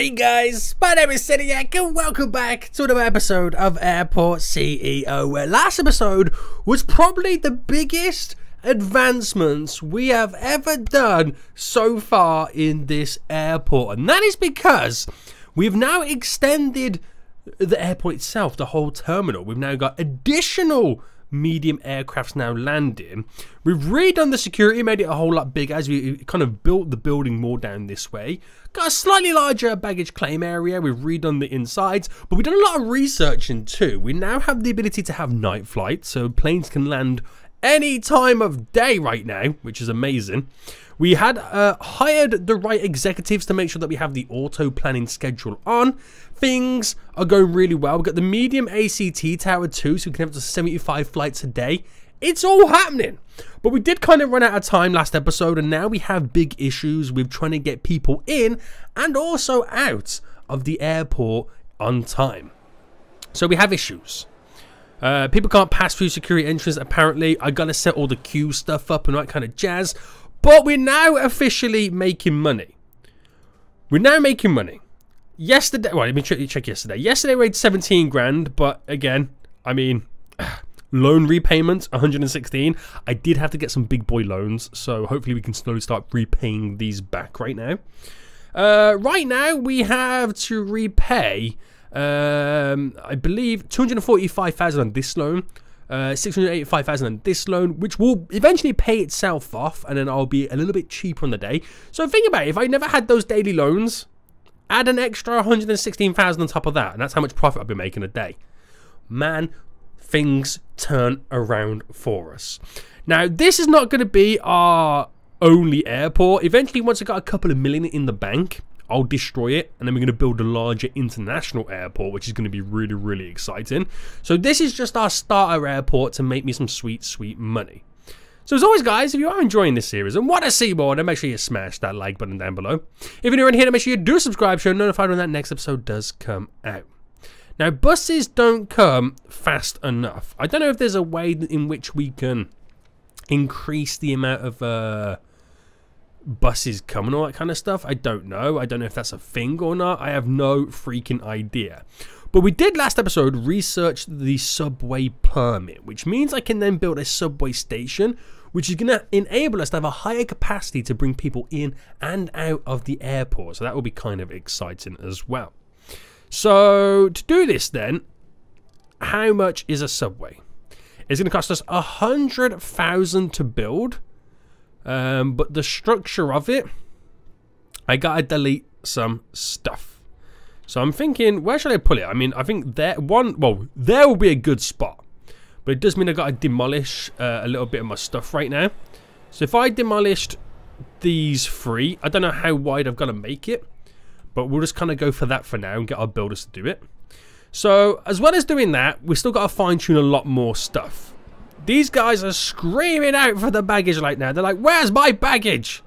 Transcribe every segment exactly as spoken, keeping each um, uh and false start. Hey guys, my name is Seniac and welcome back to another episode of Airport C E O, where last episode was probably the biggest advancements we have ever done so far in this airport. And that is because we've now extended the airport itself, the whole terminal. We've now got additional medium aircrafts now landing. We've redone the security, made it a whole lot bigger as we kind of built the building more down this way. Got a slightly larger baggage claim area. We've redone the insides, but we've done a lot of researching too. We now have the ability to have night flights, so planes can land any time of day right now, which is amazing. We had uh, hired the right executives to make sure that we have the auto planning schedule on. Things are going really well. We've got the medium A C T tower too, so we can have up to seventy-five flights a day. It's all happening. But we did kind of run out of time last episode, and now we have big issues with trying to get people in and also out of the airport on time. So we have issues. Uh, people can't pass through security entrance, apparently. I gotta set all the queue stuff up and that kind of jazz. But we're now officially making money. We're now making money. Yesterday, well, let me ch check yesterday. Yesterday we made seventeen grand, but again, I mean, loan repayments, one hundred sixteen. I did have to get some big boy loans, so hopefully we can slowly start repaying these back right now. Uh, right now, we have to repay um I believe two hundred forty-five thousand on this loan, uh six hundred eighty-five thousand on this loan, which will eventually pay itself off, and then I'll be a little bit cheaper on the day. So think about it, if I never had those daily loans, add an extra one hundred sixteen thousand on top of that, and that's how much profit I've been making a day. Man, things turn around for us. Now this is not going to be our only airport. Eventually, once I got a couple of million in the bank, I'll destroy it, and then we're going to build a larger international airport, which is going to be really, really exciting. So this is just our starter airport to make me some sweet, sweet money. So as always, guys, if you are enjoying this series and want to see more, then make sure you smash that like button down below. If you're new in here, then make sure you do subscribe, so you're notified when that next episode does come out. Now, buses don't come fast enough. I don't know if there's a way in which we can increase the amount of Uh, buses come and all that kind of stuff. I don't know. I don't know if that's a thing or not. I have no freaking idea. But we did last episode research the subway permit, which means I can then build a subway station, which is going to enable us to have a higher capacity to bring people in and out of the airport. So that will be kind of exciting as well. So to do this then, how much is a subway? It's going to cost us one hundred thousand to build. Um, but the structure of it, I gotta delete some stuff. So I'm thinking, where should I put it? I mean, I think there one, well, there will be a good spot, but it does mean I gotta demolish uh, a little bit of my stuff right now. So if I demolished these three, I don't know how wide I've gotta make it, but we'll just kind of go for that for now and get our builders to do it. So as well as doing that, we've still gotta fine tune a lot more stuff. These guys are screaming out for the baggage right now. They're like, where's my baggage?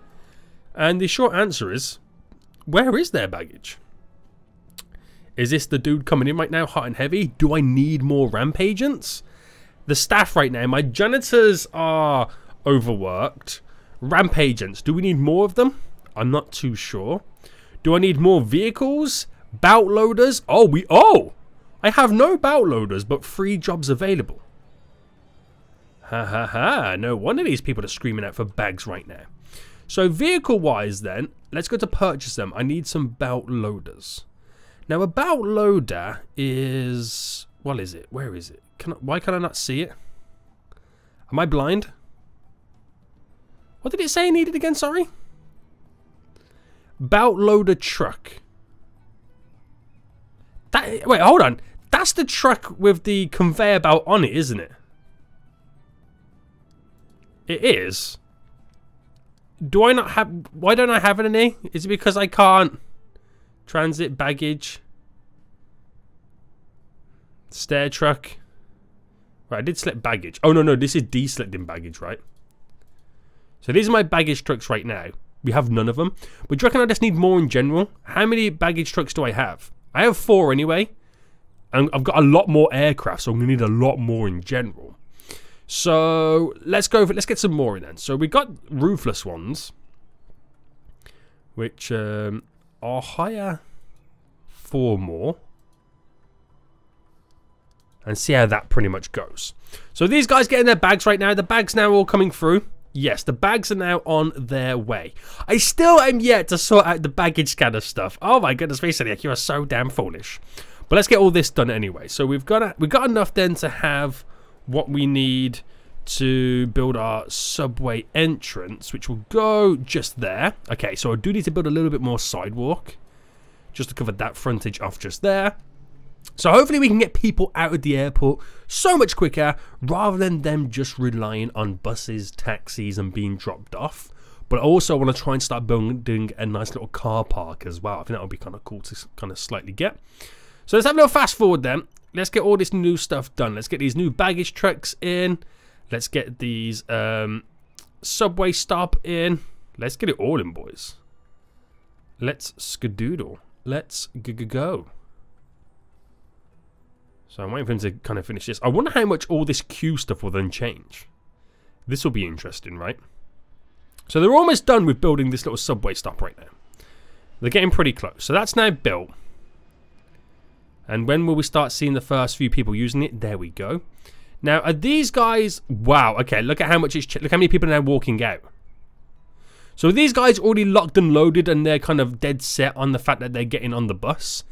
And the short answer is, where is their baggage? Is this the dude coming in right now, hot and heavy? Do I need more ramp agents? The staff right now, my janitors are overworked. Ramp agents, do we need more of them? I'm not too sure. Do I need more vehicles? Bout loaders? Oh, we, oh! I have no bout loaders, but three jobs available. Ha ha ha, no wonder these people are screaming out for bags right now. So vehicle-wise then, let's go to purchase them. I need some bout loaders. Now a bout loader is, what is it? Where is it? Can I, why can I not see it? Am I blind? What did it say I needed again, sorry? Bout loader truck. That, wait, hold on. That's the truck with the conveyor belt on it, isn't it? It is. Do I not have, why don't I have any? Is it because I can't? Transit, baggage, stair truck. Right, I did select baggage. Oh no, no, this is deselecting baggage, right? So these are my baggage trucks right now. We have none of them. But do you reckon I just need more in general? How many baggage trucks do I have? I have four anyway. And I've got a lot more aircraft, so I'm gonna need a lot more in general. So let's go for, let's get some more in then. So we got roofless ones, which um, are higher. four more. And see how that pretty much goes. So these guys getting their bags right now. The bags now all coming through. Yes, the bags are now on their way. I still am yet to sort out the baggage scanner stuff. Oh my goodness me, Seniac, you are so damn foolish. But let's get all this done anyway. So we've got a, we've got enough then to have what we need to build our subway entrance, which will go just there. Okay, so I do need to build a little bit more sidewalk just to cover that frontage off just there. So hopefully we can get people out of the airport so much quicker rather than them just relying on buses, taxis and being dropped off. But I also want to try and start building a nice little car park as well. I think that would be kind of cool to kind of slightly get. So let's have a little fast forward then. Let's get all this new stuff done. Let's get these new baggage trucks in. Let's get these um, subway stop in. Let's get it all in, boys. Let's skadoodle. Let's go. So I'm waiting for him to kind of finish this. I wonder how much all this queue stuff will then change. This will be interesting, right? So they're almost done with building this little subway stop right now. They're getting pretty close. So that's now built. And when will we start seeing the first few people using it? There we go. Now, are these guys... Wow, okay, look at how much it's... Look how many people are now walking out. So are these guys already locked and loaded and they're kind of dead set on the fact that they're getting on the bus?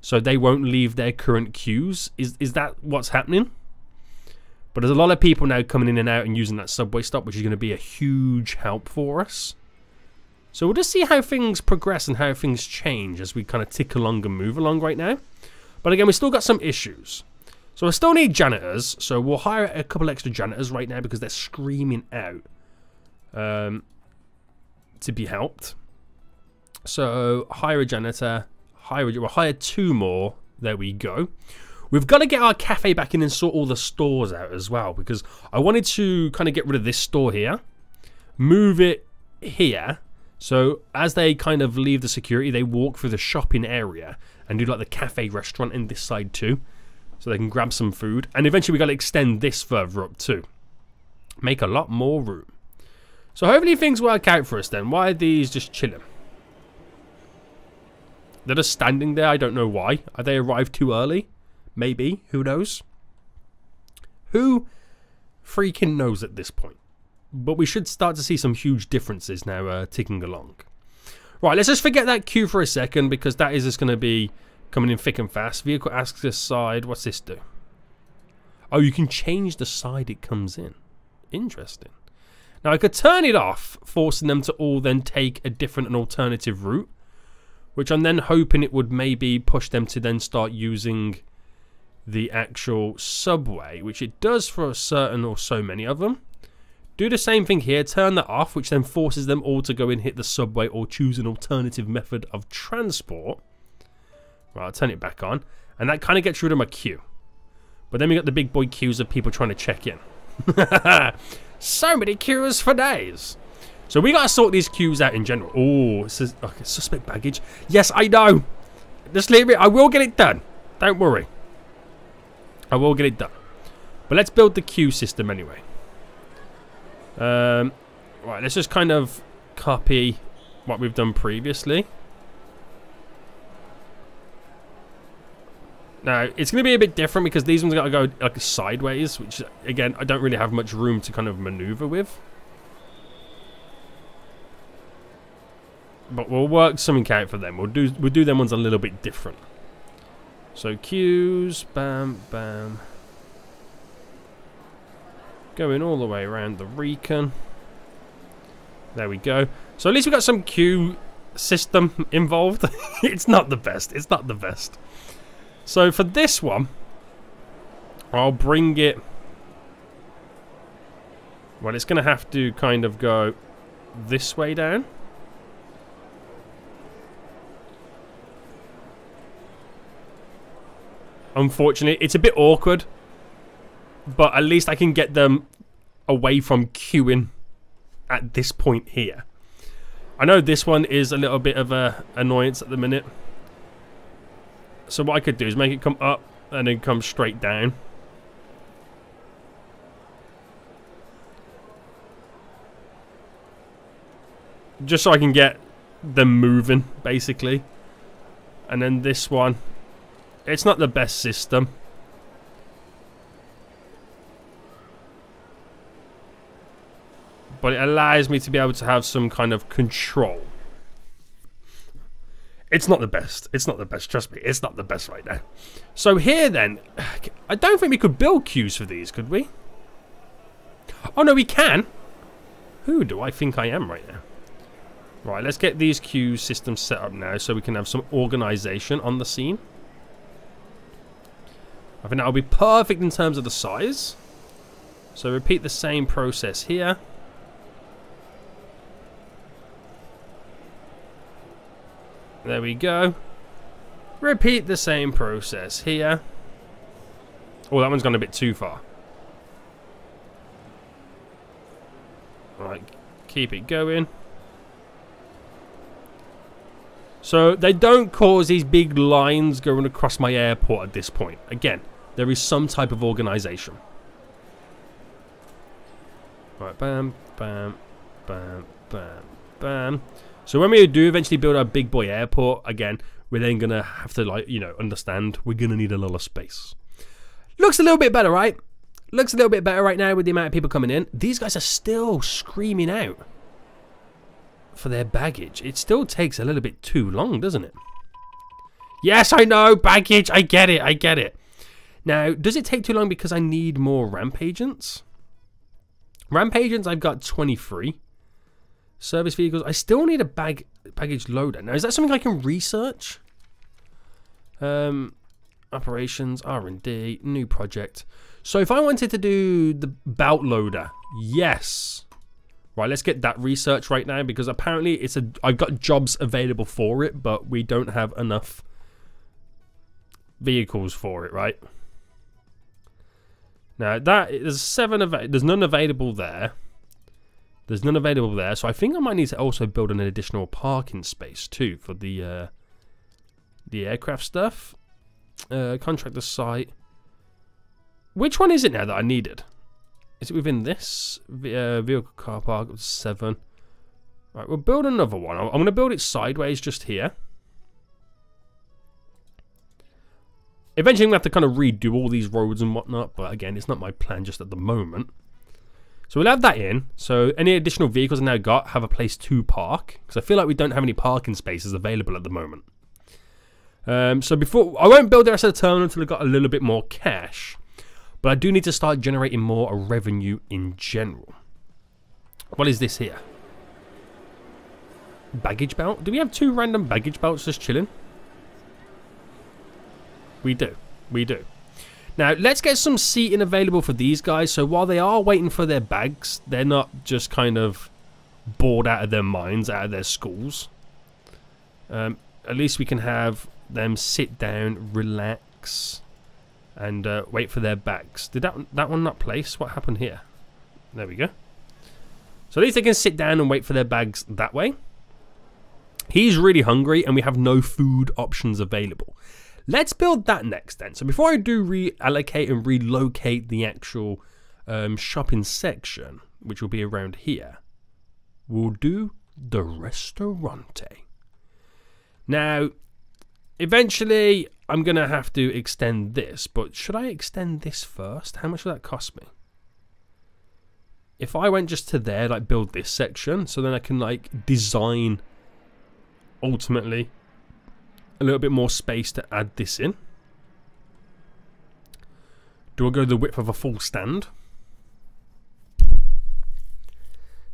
So they won't leave their current queues. Is is that what's happening? But there's a lot of people now coming in and out and using that subway stop, which is going to be a huge help for us. So we'll just see how things progress and how things change as we kind of tick along and move along right now. But again, we've still got some issues. So I still need janitors. So we'll hire a couple extra janitors right now because they're screaming out um, to be helped. So hire a janitor. We'll hire two more. There we go. We've got to get our cafe back in and sort all the stores out as well, because I wanted to kind of get rid of this store here, move it here, so as they kind of leave the security, they walk through the shopping area and do like the cafe restaurant in this side too, so they can grab some food. And eventually we got to extend this further up too, make a lot more room. So hopefully things work out for us then. Why are these just chilling? They're just standing there. I don't know why. Are they arrived too early? Maybe. Who knows? Who freaking knows at this point? But we should start to see some huge differences now uh, ticking along. Right, let's just forget that queue for a second because that is just going to be coming in thick and fast. Vehicle asks this side. What's this do? Oh, you can change the side it comes in. Interesting. Now, I could turn it off, forcing them to all then take a different and alternative route, which I'm then hoping it would maybe push them to then start using the actual subway, which it does for a certain or so many of them. Do the same thing here, turn that off, which then forces them all to go and hit the subway or choose an alternative method of transport. Right, I'll turn it back on. And that kind of gets rid of my queue. But then we got the big boy queues of people trying to check in. So many queues for days. So we gotta sort these queues out in general. Oh, it says okay, suspect baggage. Yes, I know. Just leave it. I will get it done. Don't worry. I will get it done. But let's build the queue system anyway. Um, right, let's just kind of copy what we've done previously. Now, it's gonna be a bit different because these ones gotta go like sideways, which again, I don't really have much room to kind of maneuver with. But we'll work something out for them. We'll do we'll do them ones a little bit different. So queues, bam, bam. Going all the way around the recon. There we go. So at least we got some queue system involved. It's not the best. It's not the best. So for this one, I'll bring it. Well, it's going to have to kind of go this way down. Unfortunately, it's a bit awkward, but at least I can get them away from queuing at this point here. I know this one is a little bit of a annoyance at the minute. So what I could do is make it come up and then come straight down. Just so I can get them moving, basically. And then this one, it's not the best system. But it allows me to be able to have some kind of control. It's not the best. It's not the best. Trust me, it's not the best right now. So here then, I don't think we could build queues for these, could we? Oh no, we can. Who do I think I am right now? Right, let's get these queue systems set up now so we can have some organization on the scene. I think that'll be perfect in terms of the size. So repeat the same process here. There we go. Repeat the same process here. Oh, that one's gone a bit too far. Right, keep it going. So they don't cause these big lines going across my airport at this point. Again, there is some type of organization. Right, bam, bam, bam, bam, bam. So when we do eventually build our big boy airport, again, we're then going to have to, like, you know, understand we're going to need a lot of space. Looks a little bit better, right? Looks a little bit better right now with the amount of people coming in. These guys are still screaming out for their baggage. It still takes a little bit too long, doesn't it? Yes, I know, baggage. I get it. I get it. Now, does it take too long because I need more ramp agents? Ramp agents, I've got twenty-three. Service vehicles. I still need a bag baggage loader. Now, is that something I can research? Um, operations, R and D, new project. So if I wanted to do the belt loader, yes. Right, let's get that research right now because apparently it's a. I've got jobs available for it, but we don't have enough vehicles for it, right? Now that there's seven of there's none available there. There's none available there, so I think I might need to also build an additional parking space too for the uh, the aircraft stuff. Uh, contractor site. Which one is it now that I needed? Is it within this v uh, vehicle car park? Seven. All right, we'll build another one. I'm going to build it sideways just here. Eventually, we have to kind of redo all these roads and whatnot, but again, it's not my plan just at the moment. So we'll add that in, so any additional vehicles I've now got have a place to park, because I feel like we don't have any parking spaces available at the moment. Um, so before, I won't build the rest of the terminal until I've got a little bit more cash, but I do need to start generating more revenue in general. What is this here? Baggage belt? Do we have two random baggage belts just chilling? We do, we do. Now, let's get some seating available for these guys, so while they are waiting for their bags, they're not just kind of bored out of their minds, out of their schools. Um, at least we can have them sit down, relax, and uh, wait for their bags. Did that, that one not place? What happened here? There we go. So at least they can sit down and wait for their bags that way. He's really hungry, and we have no food options available. Let's build that next then. So before I do reallocate and relocate the actual um, shopping section, which will be around here, we'll do the restaurante. Now, eventually I'm going to have to extend this, but should I extend this first? How much would that cost me? If I went just to there, like build this section, so then I can like design ultimately a little bit more space to add this in. Do I go the width of a full stand?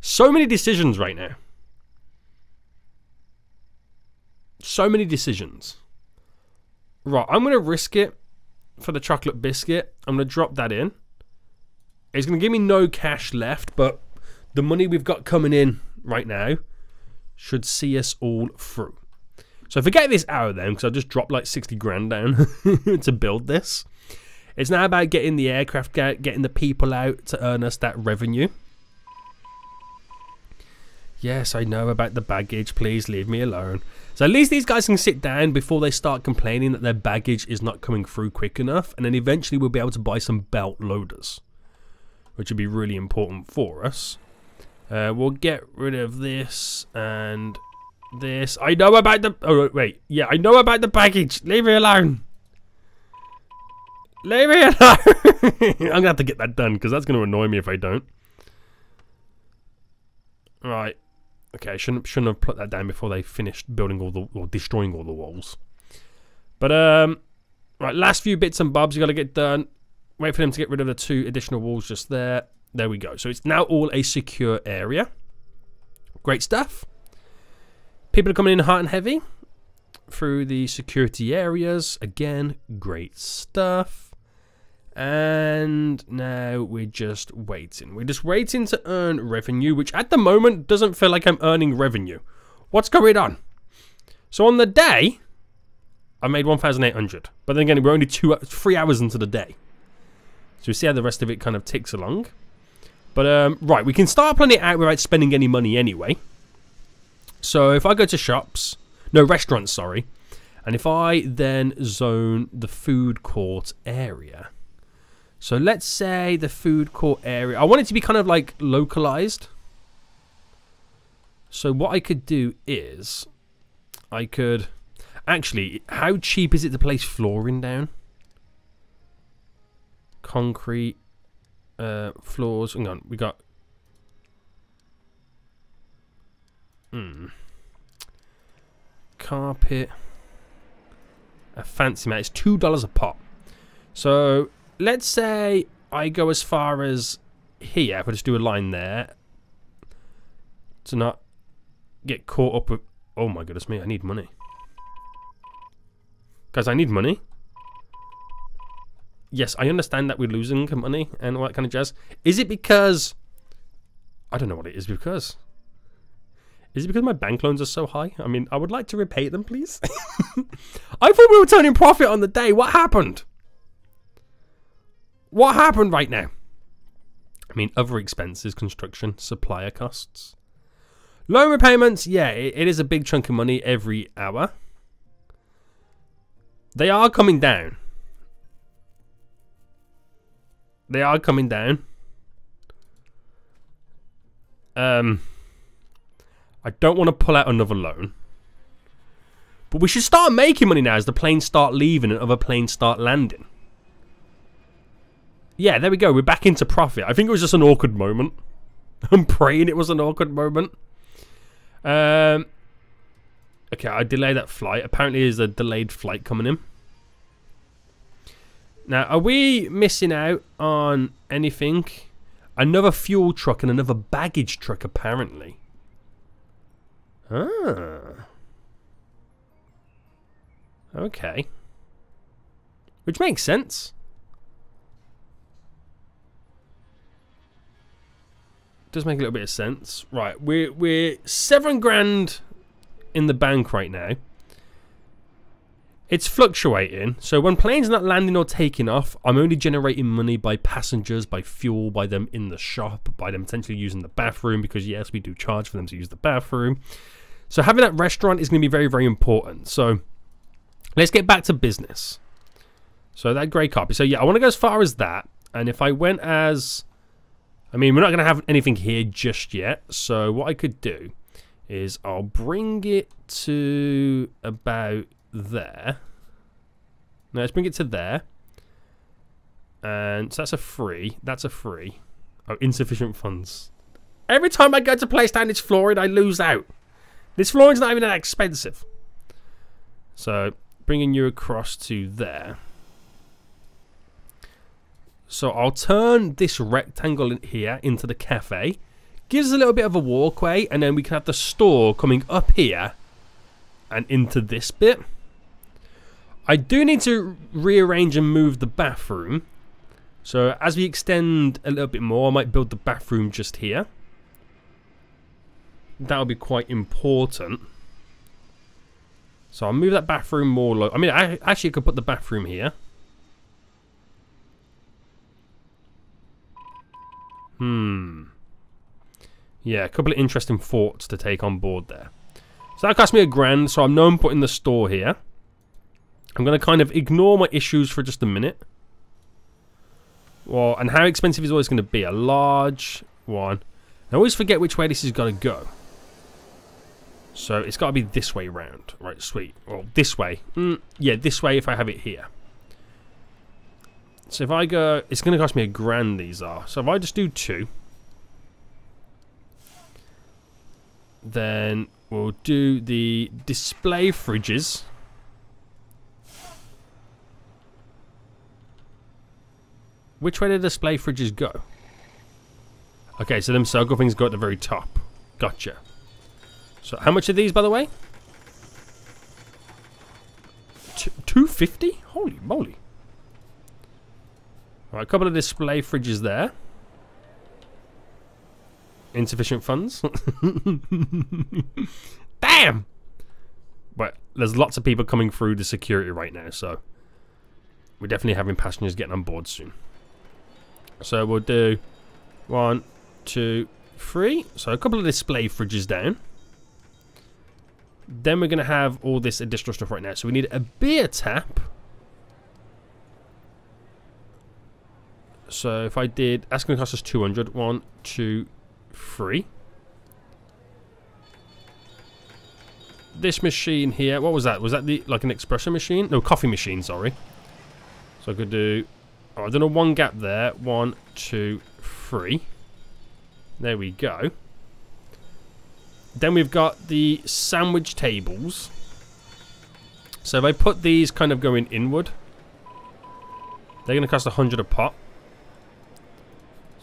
So many decisions right now. So many decisions. Right, I'm going to risk it for the chocolate biscuit. I'm going to drop that in. It's going to give me no cash left, but the money we've got coming in right now should see us all through. So forget this hour then, because I just dropped like sixty grand down to build this. It's now about getting the aircraft out, getting the people out to earn us that revenue. Yes, I know about the baggage. Please leave me alone. So at least these guys can sit down before they start complaining that their baggage is not coming through quick enough. And then eventually we'll be able to buy some belt loaders, which would be really important for us. Uh, we'll get rid of this and... this. I know about the... Oh, wait. Yeah, I know about the baggage. Leave me alone. Leave me alone! I'm going to have to get that done, because that's going to annoy me if I don't. Right. Okay, I shouldn't, shouldn't have put that down before they finished building all the... or destroying all the walls. But, um... right, last few bits and bobs you got to get done. Wait for them to get rid of the two additional walls just there. There we go. So it's now all a secure area. Great stuff. People are coming in hot and heavy through the security areas. Again, great stuff. And now we're just waiting. We're just waiting to earn revenue, which at the moment doesn't feel like I'm earning revenue. What's going on? So on the day, I made one thousand eight hundred. But then again, we're only two, three hours into the day. So we see how the rest of it kind of ticks along. But, um, right, we can start planning it out without spending any money anyway. So if I go to shops... No, restaurants, sorry. And if I then zone the food court area. So let's say the food court area... I want it to be kind of like localized. So what I could do is... I could... Actually, how cheap is it to place flooring down? Concrete uh, floors. Hang on, we got... Hmm. Carpet. A fancy mat. It's two dollars a pop. So, let's say I go as far as here. If I just do a line there. To not get caught up with... Oh my goodness me, I need money. Guys, I need money. Yes, I understand that we're losing money and all that kind of jazz. Is it because... I don't know what it is because. Is it because my bank loans are so high? I mean, I would like to repay them, please. I thought we were turning profit on the day. What happened? What happened right now? I mean, other expenses, construction, supplier costs. Loan repayments, yeah, it is a big chunk of money every hour. They are coming down. They are coming down. Um, I don't want to pull out another loan. But we should start making money now as the planes start leaving and other planes start landing. Yeah, there we go. We're back into profit. I think it was just an awkward moment. I'm praying it was an awkward moment. Um... Okay, I delay that flight. Apparently there's a delayed flight coming in. Now, are we missing out on anything? Another fuel truck and another baggage truck, apparently. Ah. Okay. Which makes sense. Does make a little bit of sense. Right, we're, we're seven grand... in the bank right now. It's fluctuating, so when planes are not landing or taking off, I'm only generating money by passengers, by fuel, by them in the shop, by them potentially using the bathroom, because yes, we do charge for them to use the bathroom. So having that restaurant is going to be very, very important. So let's get back to business. So that grey carpet. So yeah, I want to go as far as that, and if I went as... I mean, we're not going to have anything here just yet, so what I could do is I'll bring it to about there. No, let's bring it to there. And so that's a free. That's a free. Oh, insufficient funds. Every time I go to place down this flooring, I lose out. This flooring's not even that expensive. So, bringing you across to there. So I'll turn this rectangle in here into the cafe. Gives us a little bit of a walkway, and then we can have the store coming up here and into this bit. I do need to rearrange and move the bathroom. So as we extend a little bit more, I might build the bathroom just here. That'll be quite important. So I'll move that bathroom more low. I mean, I actually could put the bathroom here. Hmm. Yeah, a couple of interesting thoughts to take on board there. So that cost me a grand, so I know I'm putting the store here. I'm going to kind of ignore my issues for just a minute. Well, and how expensive is always going to be? A large one. I always forget which way this is going to go. So it's got to be this way round. Right, sweet. Well, this way. Mm, yeah, this way if I have it here. So if I go, it's going to cost me a grand, these are. So if I just do two, then we'll do the display fridges. Which way do display fridges go? Okay, so them circle things go at the very top. Gotcha. So how much are these, by the way? two fifty? Holy moly. All right, a couple of display fridges there. Insufficient funds. Damn! But there's lots of people coming through the security right now, so we're definitely having passengers getting on board soon. So we'll do one, two, three. So a couple of display fridges down. Then we're going to have all this additional stuff right now. So we need a beer tap. So if I did, that's going to cost us two hundred. One, two, three. This machine here, what was that? Was that the like an espresso machine? No, coffee machine, sorry. So I could do, oh, I've done a one gap there. One, two, three. There we go. Then we've got the sandwich tables. So if I put these kind of going inward, they're going to cost one hundred a pop.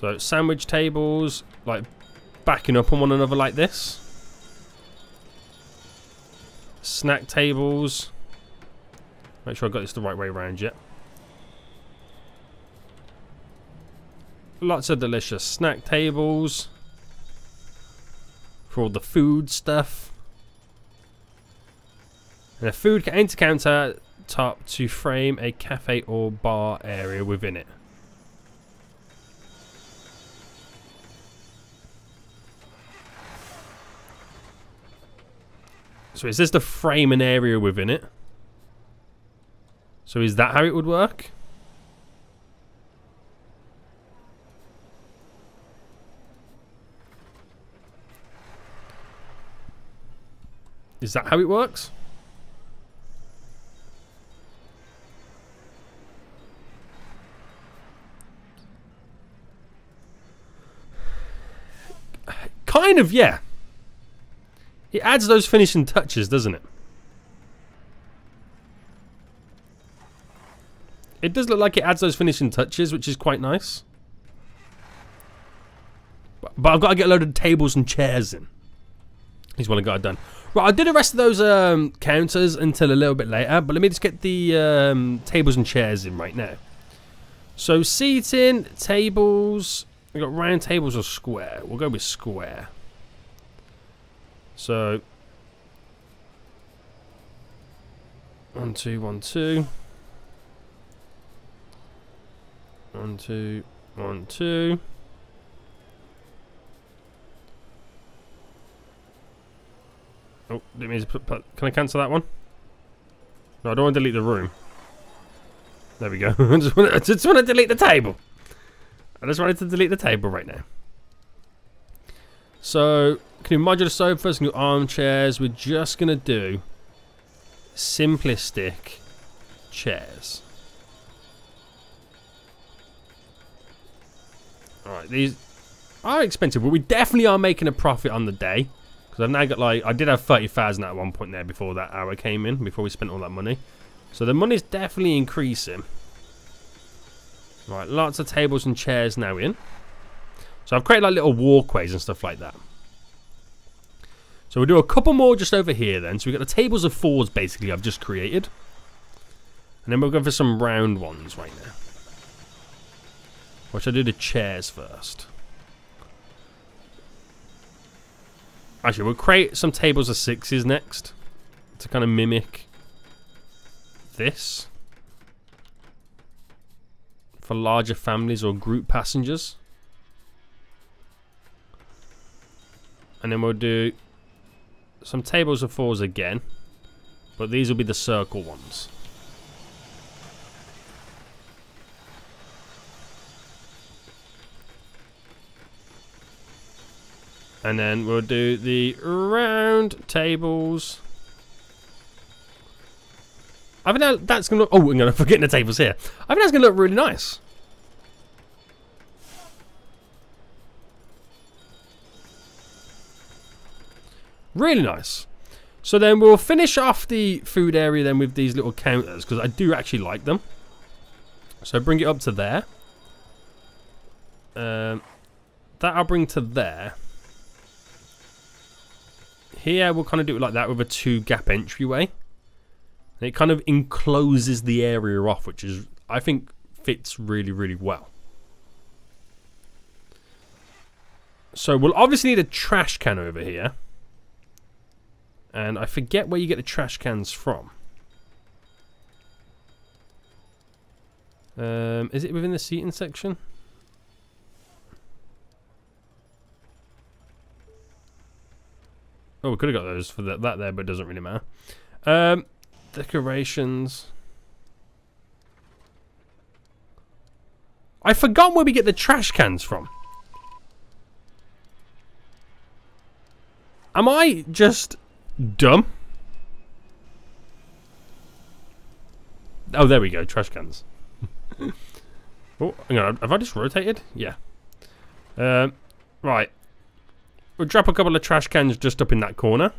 So sandwich tables, like backing up on one another like this. Snack tables. Make sure I got this the right way around yet. Lots of delicious snack tables. For all the food stuff. And a food enter counter top to frame a cafe or bar area within it. So it says to frame an area within it. So is that how it would work? Is that how it works? Kind of, yeah. It adds those finishing touches, doesn't it? It does look like it adds those finishing touches, which is quite nice. But I've got to get a load of tables and chairs in. Is what I got done. Right, I'll do the rest of those um, counters until a little bit later, but let me just get the um, tables and chairs in right now. So seating, tables, we've got round tables or square. We'll go with square. So, one, two, one, two. One, two, one, two. Oh, it means put, put, can I cancel that one? No, I don't want to delete the room. There we go. I just want to, I just want to delete the table. I just wanted to delete the table right now. So, can do modular sofas, can do armchairs. We're just going to do simplistic chairs. Alright, these are expensive, but we definitely are making a profit on the day. Because I've now got like, I did have thirty thousand at one point there before that hour came in, before we spent all that money. So the money's definitely increasing. Right, lots of tables and chairs now in. So I've created like little walkways and stuff like that. So we'll do a couple more just over here then. So we've got the tables of fours basically I've just created. And then we'll go for some round ones right now. Or should I do the chairs first? Actually, we'll create some tables of sixes next to kind of mimic this for larger families or group passengers. And then we'll do some tables of fours again, but these will be the circle ones. And then we'll do the round tables. I think that, that's gonna look. Oh, I'm gonna forget the tables here. I think that's gonna look really nice. Really nice. So then we'll finish off the food area then with these little counters, because I do actually like them. So bring it up to there. Um, that I'll bring to there. Here we'll kind of do it like that with a two gap entryway. And it kind of encloses the area off, which is, I think, fits really, really well. So we'll obviously need a trash can over here. And I forget where you get the trash cans from. Um, is it within the seating section? Oh, we could have got those for that, that there, but it doesn't really matter. Um, decorations. I forgot where we get the trash cans from. Am I just... dumb? Oh, there we go. Trash cans. Oh, hang on. Have I just rotated? Yeah. Um, right. We'll drop a couple of trash cans just up in that corner.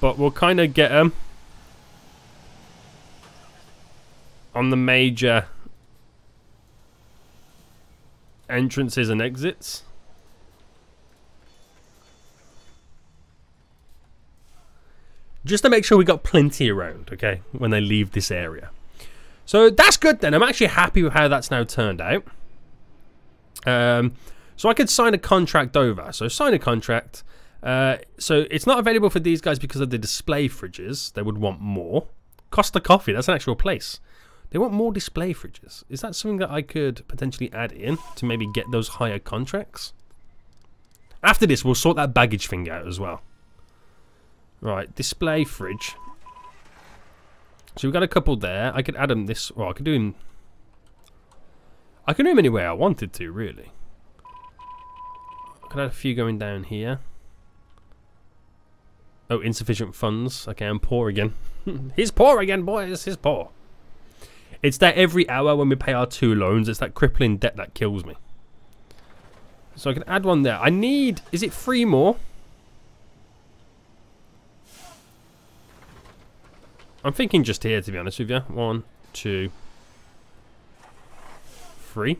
But we'll kind of get them on the major entrances and exits. Just to make sure we got plenty around, okay, when they leave this area. So that's good then. I'm actually happy with how that's now turned out. Um, so I could sign a contract over. So sign a contract. Uh, so it's not available for these guys because of the display fridges. They would want more. Costa Coffee, that's an actual place. They want more display fridges. Is that something that I could potentially add in to maybe get those higher contracts? After this, we'll sort that baggage thing out as well. Right, display fridge. So we've got a couple there. I could add them this... Well, I could do them... I can do them any way I wanted to, really. I could add a few going down here. Oh, insufficient funds. Okay, I'm poor again. He's poor again, boys. He's poor. It's that every hour when we pay our two loans. It's that crippling debt that kills me. So I can add one there. I need... Is it three more? I'm thinking just here, to be honest with you. One, two, three.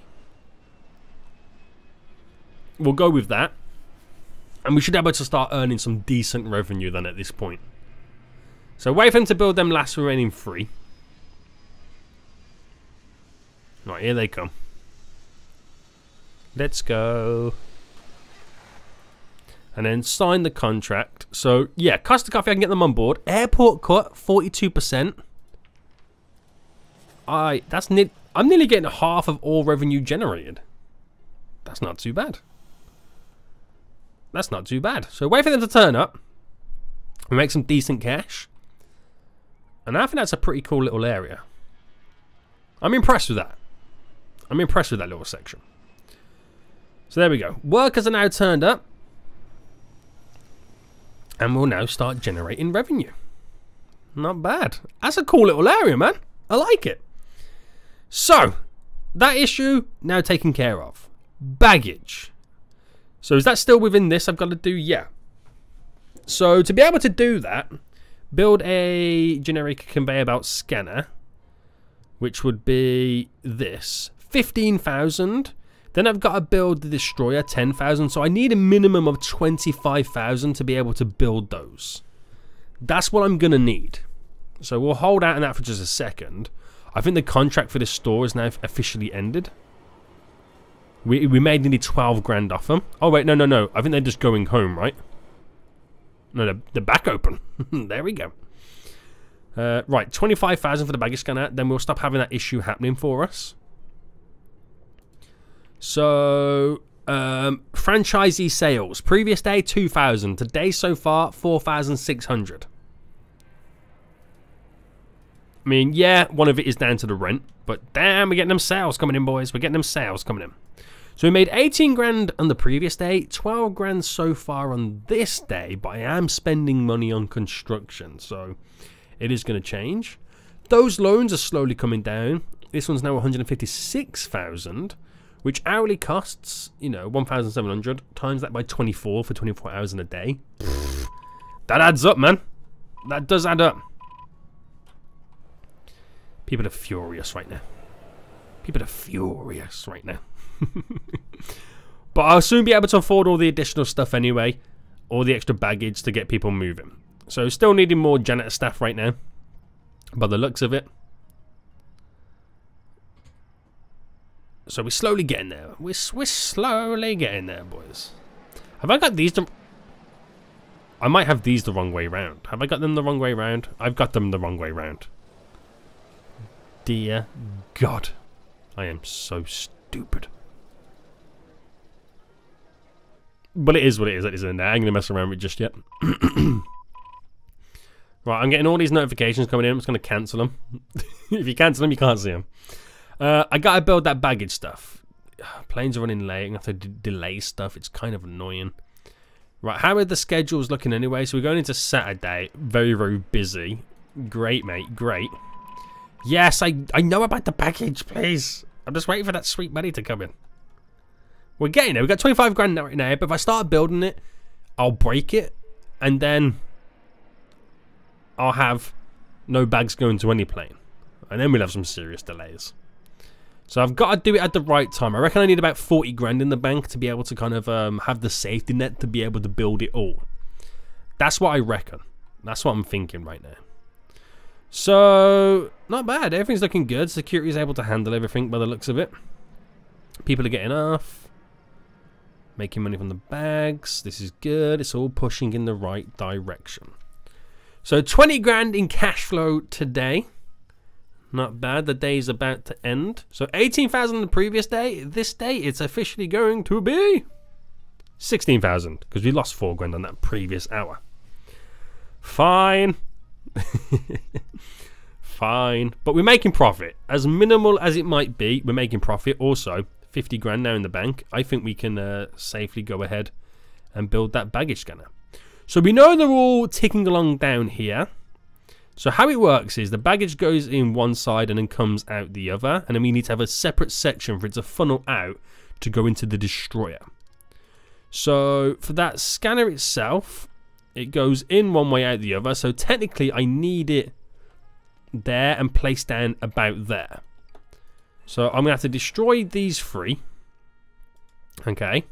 We'll go with that. And we should be able to start earning some decent revenue then at this point. So wait for them to build them last remaining three. Right, here they come. Let's go. And then sign the contract. So, yeah, Costa Coffee, I can get them on board. Airport cut, forty-two percent. I, that's ne- I'm nearly getting half of all revenue generated. That's not too bad. That's not too bad. So, wait for them to turn up. And make some decent cash. And I think that's a pretty cool little area. I'm impressed with that. I'm impressed with that little section. So, there we go. Workers are now turned up. And we'll now start generating revenue. Not bad. That's a cool little area, man. I like it. So, that issue now taken care of. Baggage. So is that still within this I've got to do? Yeah. So to be able to do that, build a generic conveyor belt scanner, which would be this. fifteen thousand. Then I've got to build the destroyer, ten thousand. So I need a minimum of twenty-five thousand to be able to build those. That's what I'm going to need. So we'll hold out on that for just a second. I think the contract for this store is now officially ended. We, we made nearly twelve grand off them. Oh, wait, no, no, no. I think they're just going home, right? No, they're, they're back open. There we go. Uh, right, twenty-five thousand for the baggage scanner. Then we'll stop having that issue happening for us. So, um, franchisee sales. Previous day, two thousand. Today so far, four thousand six hundred. I mean, yeah, one of it is down to the rent. But damn, we're getting them sales coming in, boys. We're getting them sales coming in. So we made eighteen grand on the previous day, twelve grand so far on this day, but I am spending money on construction, so it is going to change. Those loans are slowly coming down. This one's now one hundred fifty-six thousand, which hourly costs, you know, one thousand seven hundred, times that by twenty-four for twenty-four hours in a day. Pfft, that adds up, man. That does add up. People are furious right now. People are furious right now. But I'll soon be able to afford all the additional stuff anyway, all the extra baggage to get people moving. So still needing more janitor staff right now, by the looks of it. So we're slowly getting there. We're, we're slowly getting there, boys. Have I got these to... I might have these the wrong way round. Have I got them the wrong way round? I've got them the wrong way round. Dear God. I am so stupid. But it is what it is. It isn't there. I ain't going to mess around with it just yet. Right, I'm getting all these notifications coming in. I'm just going to cancel them. If you cancel them, you can't see them. Uh, I gotta build that baggage stuff. Ugh, planes are running late. I have to d delay stuff. It's kind of annoying. Right, how are the schedules looking anyway? So we're going into Saturday. Very, very busy. Great, mate. Great. Yes, I, I know about the baggage, please. I'm just waiting for that sweet money to come in. We're getting it. We've got twenty-five grand right now, but if I start building it, I'll break it, and then I'll have no bags going to any plane. And then we'll have some serious delays. So I've got to do it at the right time. I reckon I need about forty grand in the bank to be able to kind of um, have the safety net to be able to build it all. That's what I reckon. That's what I'm thinking right now. So, not bad. Everything's looking good. Security's able to handle everything by the looks of it. People are getting off. Making money from the bags. This is good. It's all pushing in the right direction. So twenty grand in cash flow today. Not bad. The day is about to end. So eighteen thousand the previous day. This day it's officially going to be sixteen thousand, because we lost four grand on that previous hour. Fine. Fine. But we're making profit. As minimal as it might be, we're making profit. Also, fifty grand now in the bank. I think we can uh, safely go ahead and build that baggage scanner. So we know they're all ticking along down here. So how it works is the baggage goes in one side and then comes out the other, and then we need to have a separate section for it to funnel out to go into the destroyer. So for that scanner itself, it goes in one way, out the other. So technically I need it there and placed down about there. So I'm going to have to destroy these three. Okay.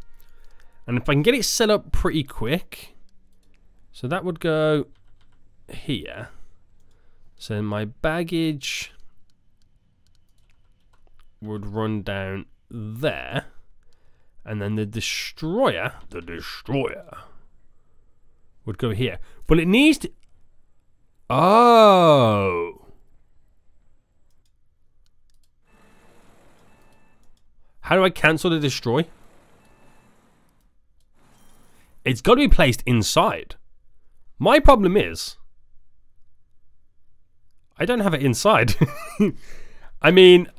And if I can get it set up pretty quick, so that would go here. So my baggage would run down there, and then the destroyer, the destroyer would go here. But it needs to... Oh! How do I cancel the destroy? It's got to be placed inside. My problem is... I don't have it inside. I mean,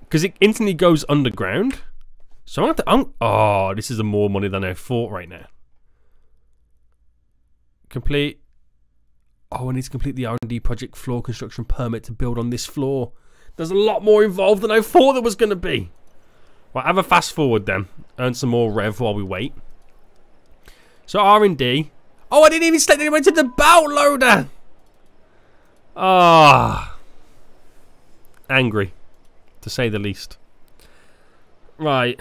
because it instantly goes underground. So I'm going to have to... I'm, oh, this is more money than I thought right now. Complete. Oh, I need to complete the R and D project floor construction permit to build on this floor. There's a lot more involved than I thought there was going to be. Well, have a fast forward then. Earn some more rev while we wait. So R and D. Oh, I didn't even select anyone to the boat loader. Ah, oh, angry, to say the least. Right.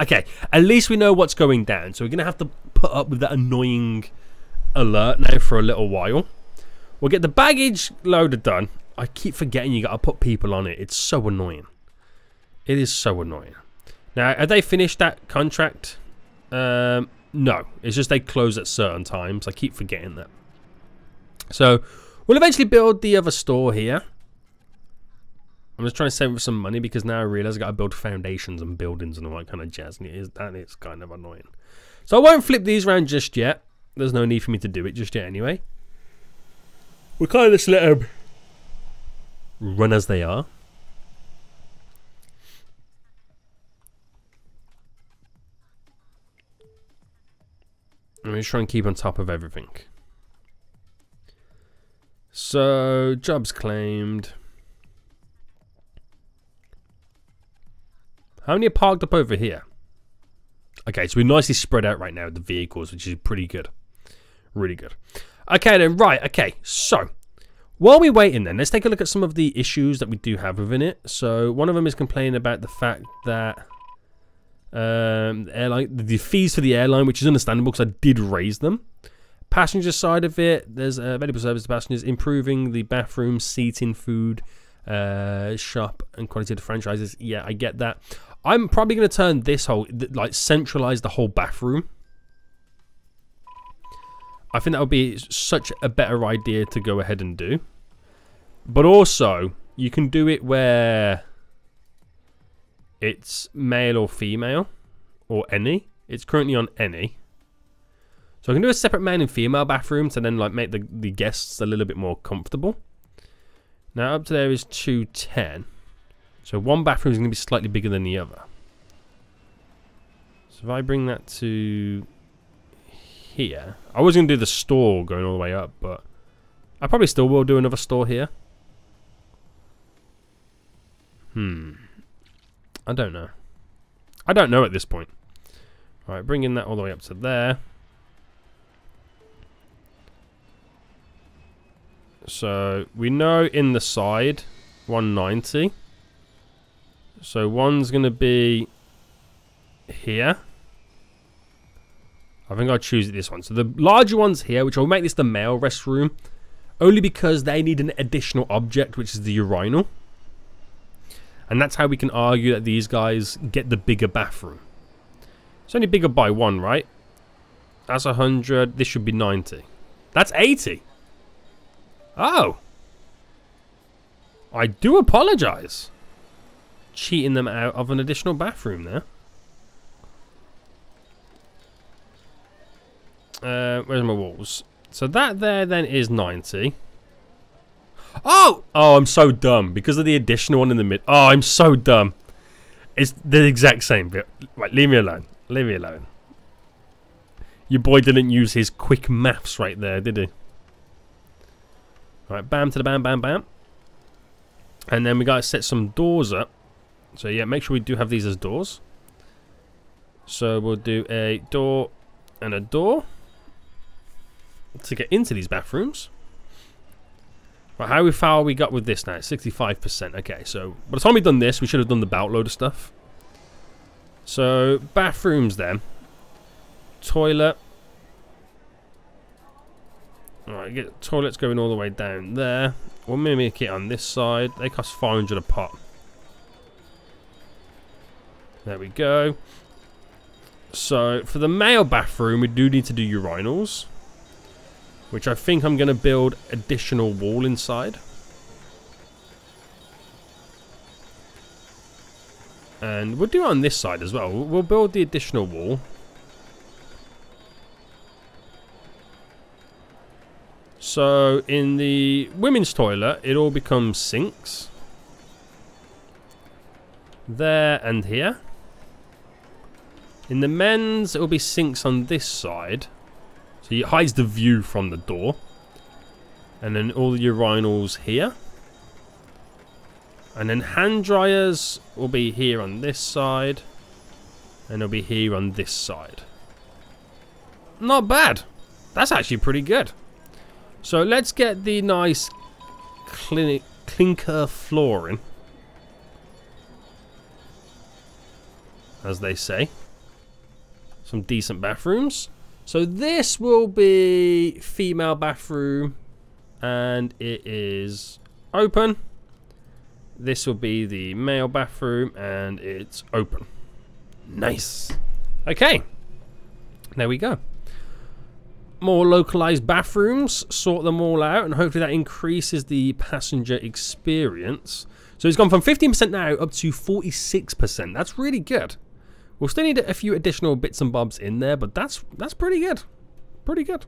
Okay, at least we know what's going down. So we're going to have to put up with that annoying alert now for a little while. We'll get the baggage loader done. I keep forgetting you got to put people on it. It's so annoying. It is so annoying. Now, have they finished that contract? Um, no, it's just they close at certain times. I keep forgetting that. So, we'll eventually build the other store here. I'm just trying to save up some money because now I realise I've got to build foundations and buildings and all that kind of jazz. And it is, that is kind of annoying. So, I won't flip these around just yet. There's no need for me to do it just yet anyway. We'll kind of just let them run as they are. Let me try and keep on top of everything. So, jobs claimed. How many are parked up over here? Okay, so we're nicely spread out right now with the vehicles, which is pretty good. Really good. Okay then, right, okay. So, while we're waiting then, let's take a look at some of the issues that we do have within it. So, one of them is complaining about the fact that um, the, airline, the fees for the airline, which is understandable because I did raise them. Passenger side of it, there's uh, available service to passengers, improving the bathroom, seating, food, uh, shop, and quality of the franchises. Yeah, I get that. I'm probably going to turn this whole, like, centralize the whole bathroom. I think that would be such a better idea to go ahead and do. But also, you can do it where it's male or female, or any. It's currently on any. So I can do a separate male and female bathroom to then like make the, the guests a little bit more comfortable. Now up to there is two ten. So one bathroom is going to be slightly bigger than the other. So if I bring that to here. I was going to do the store going all the way up, but I probably still will do another store here. Hmm. I don't know. I don't know at this point. Alright, bringing that all the way up to there. So we know in the side one ninety, so one's gonna be here. I think I'll choose this one, so the larger one's here, which I'll make this the male restroom only because they need an additional object, which is the urinal, and that's how we can argue that these guys get the bigger bathroom. It's only bigger by one, right? That's one hundred. This should be ninety. That's eighty. Oh, I do apologise. Cheating them out of an additional bathroom there. Uh, where's my walls? So that there then is ninety. Oh, oh, I'm so dumb because of the additional one in the mid. Oh, I'm so dumb. It's the exact same bit. Right, leave me alone. Leave me alone. Your boy didn't use his quick maths right there, did he? Alright, bam to the bam, bam, bam. And then we gotta set some doors up. So yeah, make sure we do have these as doors. So we'll do a door and a door to get into these bathrooms. Right, how far we got with this now? sixty-five percent. Okay, so by the time we've done this, we should have done the bout load of stuff. So, bathrooms then. Toilet. Alright, get toilets going all the way down there. We'll mimic it on this side. They cost five hundred a pop. There we go. So, for the male bathroom, we do need to do urinals. Which I think I'm going to build additional wall inside. And we'll do it on this side as well. We'll build the additional wall. So, in the women's toilet, it all becomes sinks. There and here. In the men's, it will be sinks on this side. So, it hides the view from the door. And then all the urinals here. And then hand dryers will be here on this side. And it'll be here on this side. Not bad. That's actually pretty good. So let's get the nice clinic, clinker flooring, as they say. Some decent bathrooms. So this will be female bathroom, and it is open. This will be the male bathroom, and it's open. Nice. Okay. There we go. More localized bathrooms, sort them all out, and hopefully that increases the passenger experience. So it's gone from fifteen percent now up to forty-six percent. That's really good. We'll still need a few additional bits and bobs in there, but that's that's pretty good. Pretty good.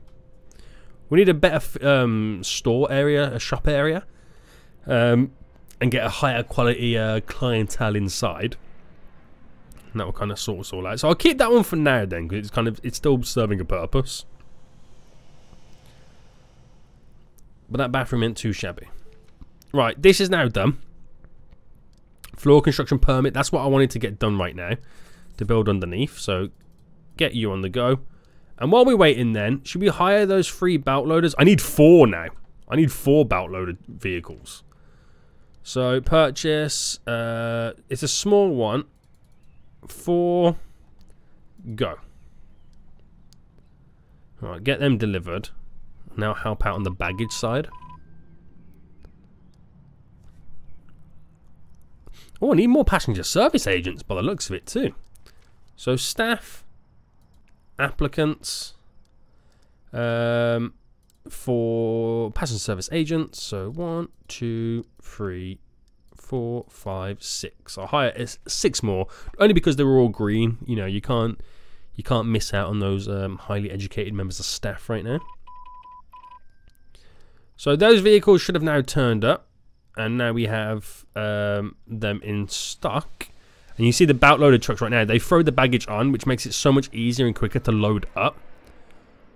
We need a better um, store area, a shop area, um, and get a higher quality uh, clientele inside. and that will kind of sort us all out. So I'll keep that one for now then, because it's kind of it's still serving a purpose. But that bathroom ain't too shabby. Right, this is now done. Floor construction permit, that's what I wanted to get done right now, to build underneath. So get you on the go. And while we're waiting then, should we hire those three belt loaders? I need four now. I need four belt loaded vehicles. So purchase, uh, it's a small one. Four, go. Alright, get them delivered. Now help out on the baggage side. Oh, I need more passenger service agents by the looks of it too. So staff, applicants, um, for passenger service agents. So one, two, three, four, five, six. I'll hire six more, only because they were all green. You know, you can't you can't miss out on those um, highly educated members of staff right now. So those vehicles should have now turned up, and now we have um, them in stock. And you see the bout loaded trucks right now, they throw the baggage on, which makes it so much easier and quicker to load up.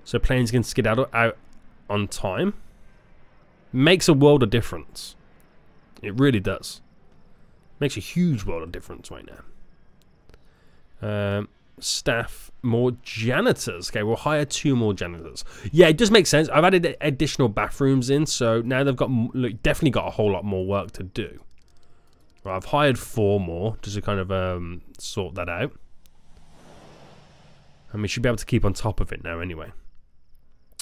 So planes can skedaddle out on time. Makes a world of difference. It really does. Makes a huge world of difference right now. Um, staff, more janitors. Okay, we'll hire two more janitors. Yeah, it does make sense. I've added additional bathrooms in, so now they've got look, definitely got a whole lot more work to do. Right, I've hired four more just to kind of um, sort that out. And we should be able to keep on top of it now anyway.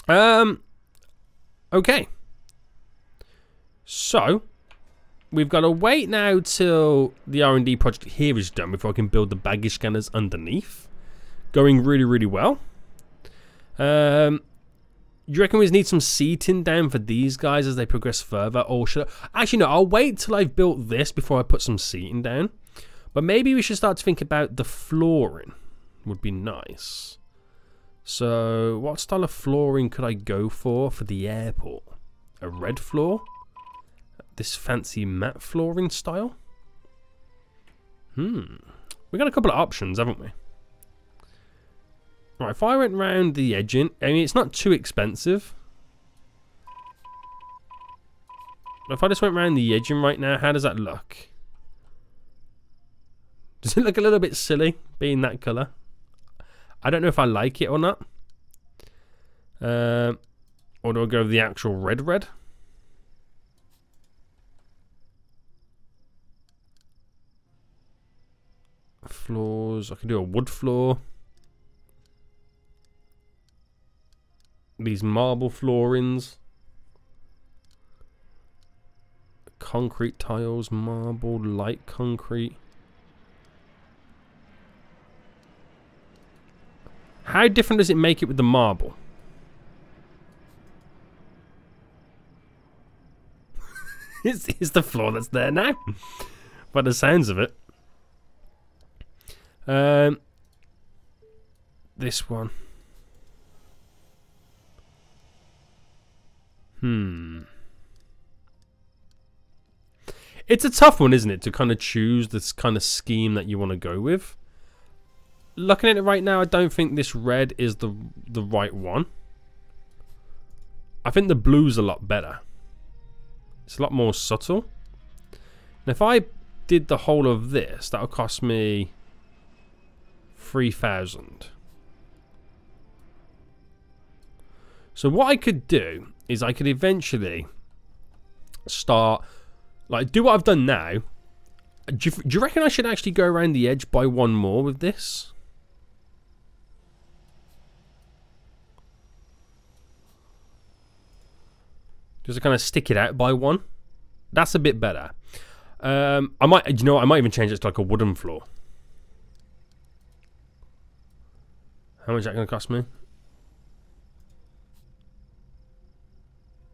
Um, okay. So, we've got to wait now till the R and D project here is done before I can build the baggage scanners underneath. Going really, really well. Um... Do you reckon we need some seating down for these guys as they progress further? Or should I... Actually, no, I'll wait till I've built this before I put some seating down. But maybe we should start to think about the flooring. Would be nice. So, what style of flooring could I go for for the airport? A red floor? This fancy matte flooring style? Hmm. We've got a couple of options, haven't we? Right, if I went round the edge in, I mean, it's not too expensive. But if I just went round the edge in right now, how does that look? Does it look a little bit silly, being that colour? I don't know if I like it or not. Uh, or do I go with the actual red red? Floors, I can do a wood floor. These marble floorings, concrete tiles, marble, light concrete. How different does it make it with the marble? it's, it's the floor that's there now, by the sounds of it. Um, this one. Hmm. It's a tough one, isn't it, to kind of choose this kind of scheme that you want to go with. Looking at it right now, I don't think this red is the the right one. I think the blue's a lot better. It's a lot more subtle. And if I did the whole of this, that'll cost me three thousand. So what I could do is I could eventually start, like, do what I've done now. Do you, do you reckon I should actually go around the edge by one more with this? Just to kind of stick it out by one. That's a bit better. Um, I might, you know what, I might even change it to like a wooden floor. How much is that going to cost me?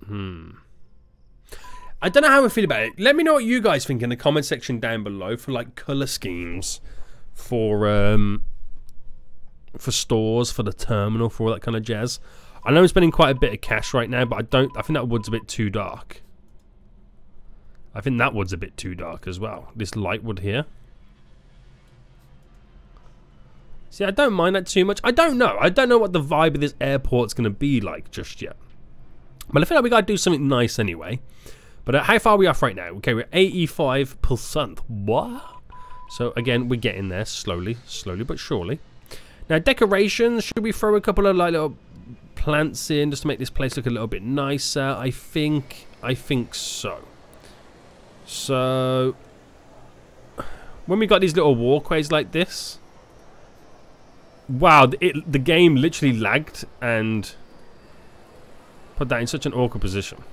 Hmm. I don't know how I feel about it. Let me know what you guys think in the comment section down below for like colour schemes for um for stores, for the terminal, for all that kind of jazz. I know I'm spending quite a bit of cash right now, but I don't I think that wood's a bit too dark. I think that wood's a bit too dark as well. This light wood here. See, I don't mind that too much. I don't know. I don't know what the vibe of this airport's going to be like just yet. But I feel like we got to do something nice anyway. But uh, how far we off right now? Okay, we're eighty-five percent. What? So again, we're getting there slowly, slowly but surely. Now, decorations. Should we throw a couple of like little plants in just to make this place look a little bit nicer? I think, I think so. So when we got these little walkways like this. Wow, it, the game literally lagged and put that in such an awkward position.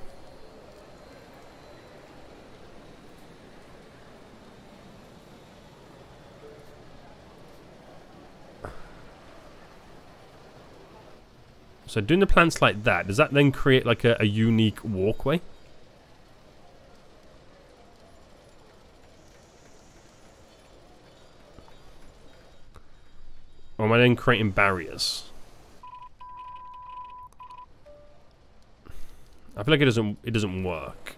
So doing the plants like that, does that then create like a, a unique walkway? Or am I then creating barriers? I feel like it doesn't it doesn't work.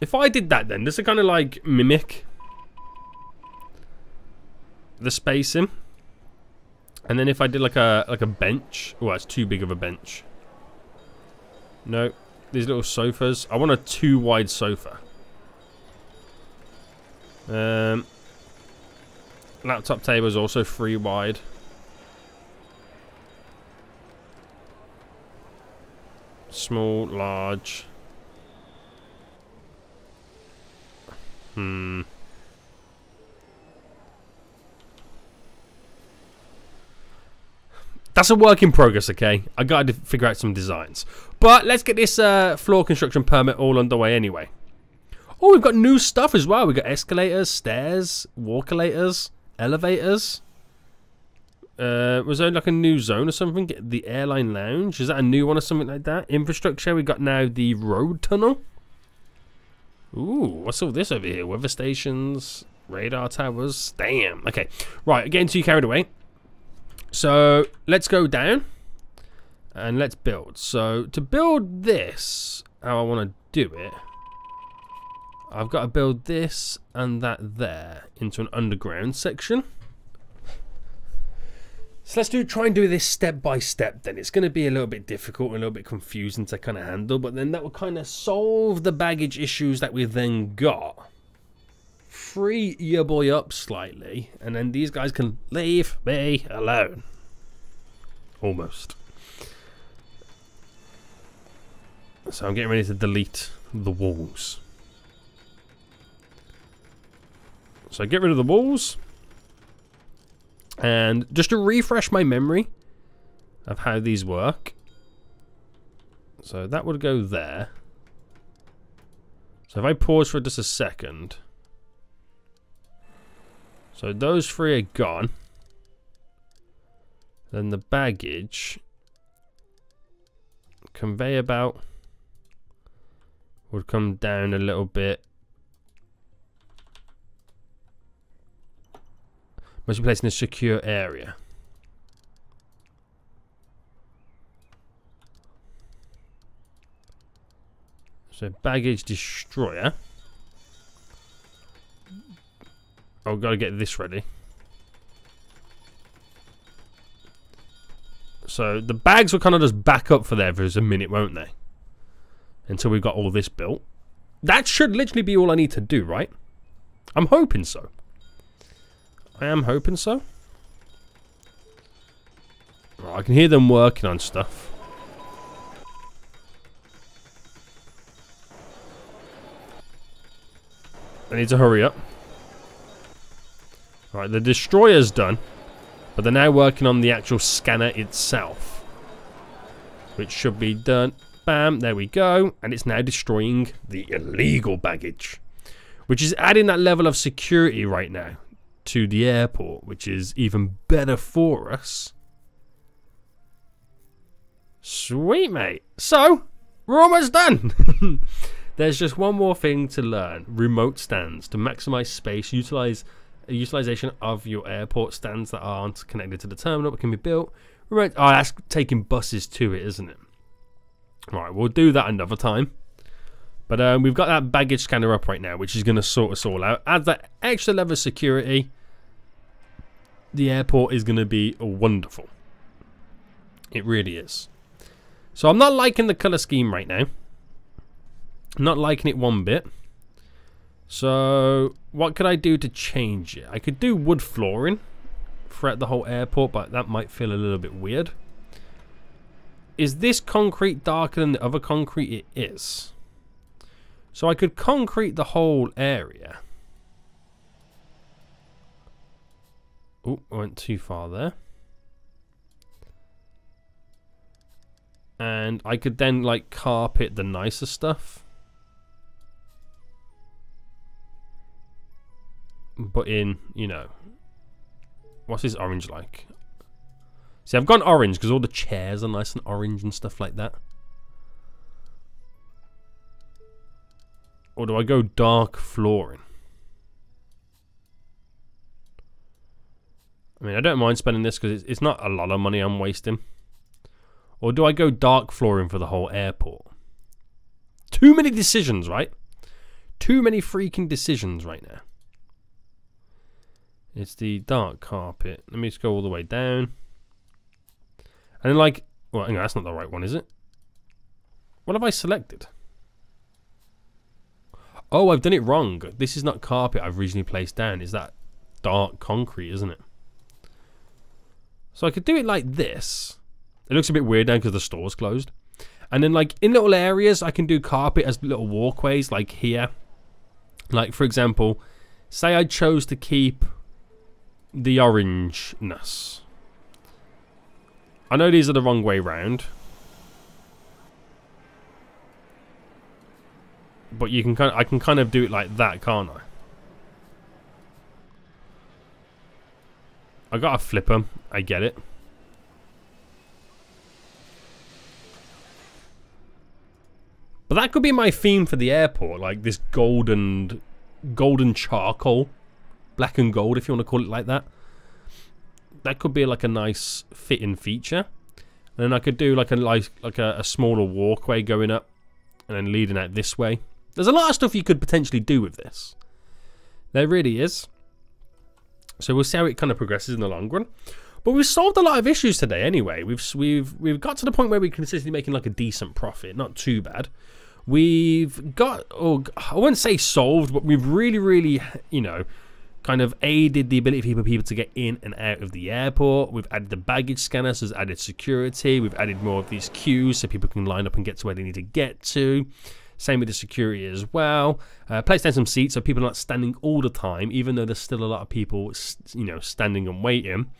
If I did that, then does it kind of like mimic the spacing? And then if I did like a like a bench, well, it's too big of a bench. No, these little sofas. I want a too wide sofa. Um, laptop table is also three wide. Small, large. Hmm. That's a work in progress, okay? I got to figure out some designs. But let's get this uh, floor construction permit all underway anyway. Oh, we've got new stuff as well. We've got escalators, stairs, walkalators, elevators. Uh, was there like a new zone or something? The airline lounge? Is that a new one or something like that? Infrastructure. We've got now the road tunnel. Ooh, what's all this over here? Weather stations, radar towers. Damn. Okay. Right, getting too carried away. So let's go down and let's build. So to build this, how I want to do it, I've got to build this and that there into an underground section. So let's do try and do this step by step then. It's going to be a little bit difficult and a little bit confusing to kind of handle, but then that will kind of solve the baggage issues that we've then got. Free your boy up slightly, and then these guys can leave me alone. Almost. So I'm getting ready to delete the walls. So get rid of the walls. And just to refresh my memory of how these work. So that would go there. So if I pause for just a second. So those three are gone. Then the baggage conveyor belt would come down a little bit. Must be placed in a secure area. So baggage destroyer. Oh, gotta get this ready. So the bags will kind of just back up for there for a minute, won't they? Until we've got all this built. That should literally be all I need to do, right? I'm hoping so. I am hoping so. Oh, I can hear them working on stuff. I need to hurry up. Right, the destroyer's done, but they're now working on the actual scanner itself, which should be done. Bam, there we go, and it's now destroying the illegal baggage, which is adding that level of security right now to the airport, which is even better for us. Sweet, mate. So, we're almost done. There's just one more thing to learn. Remote stands to maximize space, utilize utilization of your airport stands that aren't connected to the terminal but can be built. Right, oh, that's taking buses to it, isn't it? Right, we'll do that another time. But um, we've got that baggage scanner up right now, which is going to sort us all out. Add that extra level of security. The airport is going to be wonderful. It really is. So I'm not liking the colour scheme right now. I'm not liking it one bit. So what could I do to change it? I could do wood flooring throughout the whole airport, but that might feel a little bit weird. Is this concrete darker than the other concrete? It is. So I could concrete the whole area. Oh, I went too far there. And I could then like carpet the nicer stuff. But in, you know, what's his orange like? See, I've gone orange because all the chairs are nice and orange and stuff like that. Or do I go dark flooring? I mean, I don't mind spending this because it's not a lot of money I'm wasting. Or do I go dark flooring for the whole airport? Too many decisions, right? Too many freaking decisions right now. It's the dark carpet. Let me just go all the way down. And then like... Well, hang on, that's not the right one, is it? What have I selected? Oh, I've done it wrong. This is not carpet I've originally placed down. It's that dark concrete, isn't it? So I could do it like this. It looks a bit weird now because the store's closed. And then like in little areas, I can do carpet as little walkways like here. Like for example, say I chose to keep the orangeness. I know these are the wrong way round. But you can kind of, I can kind of do it like that, can't I? I gotta flip them. I get it. But that could be my theme for the airport, like this golden, golden charcoal, black and gold, if you want to call it like that. That could be like a nice fitting feature. And then I could do like a like like a, a smaller walkway going up, and then leading out this way. There's a lot of stuff you could potentially do with this. There really is. So we'll see how it kind of progresses in the long run. But we've solved a lot of issues today anyway. We've we've we've got to the point where we're consistently making like a decent profit, not too bad. We've got, oh, I wouldn't say solved, but we've really, really, you know, kind of aided the ability for people to get in and out of the airport. We've added the baggage scanner, so it's added security. We've added more of these queues so people can line up and get to where they need to get to. Same with the security as well. Uh, place down some seats so people are not standing all the time, even though there's still a lot of people, you know, standing and waiting.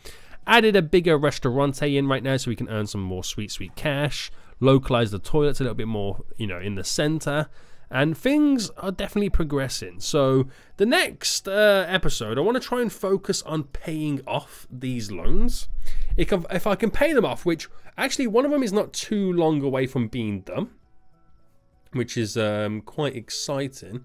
Added a bigger restaurante in right now so we can earn some more sweet, sweet cash. Localized the toilets a little bit more, you know, in the center. And things are definitely progressing. So the next uh, episode, I want to try and focus on paying off these loans. If, if I can pay them off, which actually one of them is not too long away from being done, which is um, quite exciting.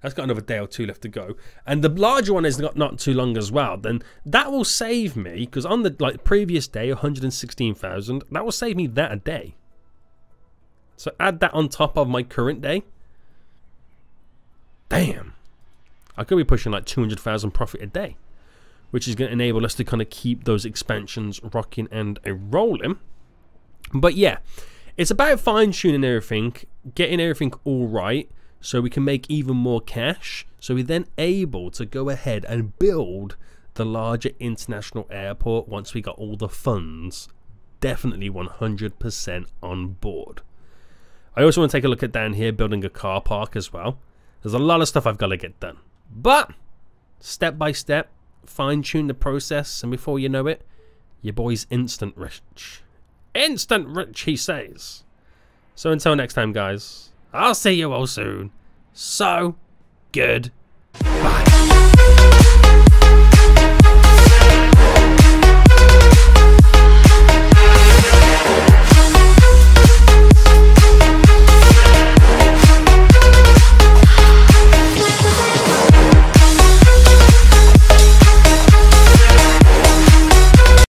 That's got another day or two left to go. And the larger one is not, not too long as well. Then that will save me, because on the like previous day, one hundred sixteen thousand, that will save me that a day. So add that on top of my current day. Damn. I could be pushing like two hundred thousand profit a day, which is going to enable us to kind of keep those expansions rocking and rolling. But yeah, it's about fine-tuning everything, getting everything all right, so we can make even more cash, so we're then able to go ahead and build the larger international airport once we got all the funds definitely one hundred percent on board. I also want to take a look at down here, building a car park as well. There's a lot of stuff I've got to get done. But, step by step, fine-tune the process, and before you know it, your boy's instant rich. Instant rich, he says. So until next time, guys, I'll see you all soon. So, good. Bye.